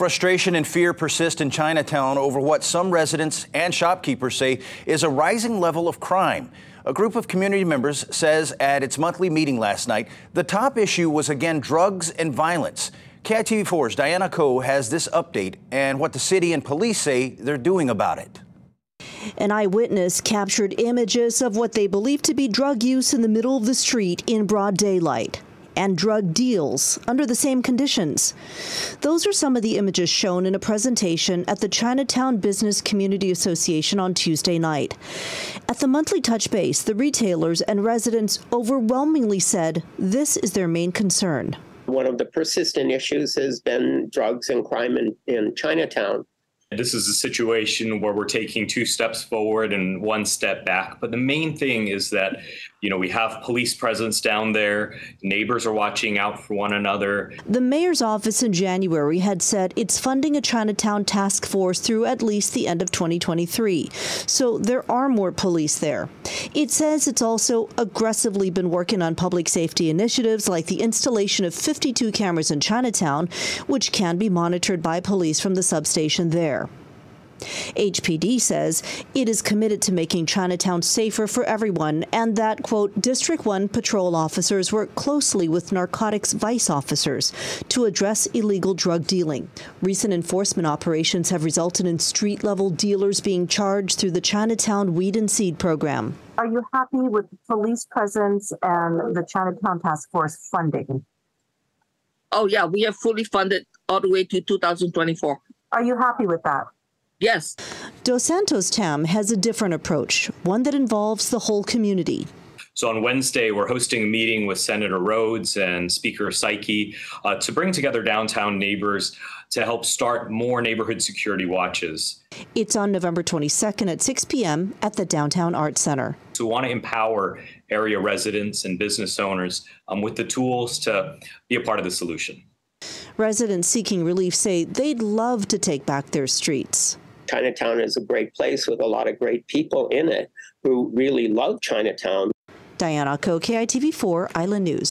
Frustration and fear persist in Chinatown over what some residents and shopkeepers say is a rising level of crime. A group of community members says at its monthly meeting last night, the top issue was again drugs and violence. KITV4's Diane Ako has this update and what the city and police say they're doing about it. An eyewitness captured images of what they believe to be drug use in the middle of the street in broad daylight, and drug deals under the same conditions. Those are some of the images shown in a presentation at the Chinatown Business Community Association on Tuesday night. At the monthly touch base, the retailers and residents overwhelmingly said this is their main concern. One of the persistent issues has been drugs and crime in Chinatown. This is a situation where we're taking two steps forward and one step back. But the main thing is that, we have police presence down there. Neighbors are watching out for one another. The mayor's office in January had said it's funding a Chinatown task force through at least the end of 2023. So there are more police there. It says it's also aggressively been working on public safety initiatives like the installation of 52 cameras in Chinatown, which can be monitored by police from the substation there. HPD says it is committed to making Chinatown safer for everyone and that, quote, District 1 patrol officers work closely with narcotics vice officers to address illegal drug dealing. Recent enforcement operations have resulted in street-level dealers being charged through the Chinatown Weed and Seed Program. Are you happy with police presence and the Chinatown Task Force funding? Oh, yeah, we are fully funded all the way to 2024. Are you happy with that? Yes. Dos Santos Tam has a different approach, one that involves the whole community. So on Wednesday, we're hosting a meeting with Senator Rhodes and Speaker Psyche to bring together downtown neighbors to help start more neighborhood security watches. It's on November 22nd at 6 p.m. at the Downtown Arts Center. So we want to empower area residents and business owners with the tools to be a part of the solution. Residents seeking relief say they'd love to take back their streets. Chinatown is a great place with a lot of great people in it who really love Chinatown. Diane Ako, KITV4 Island News.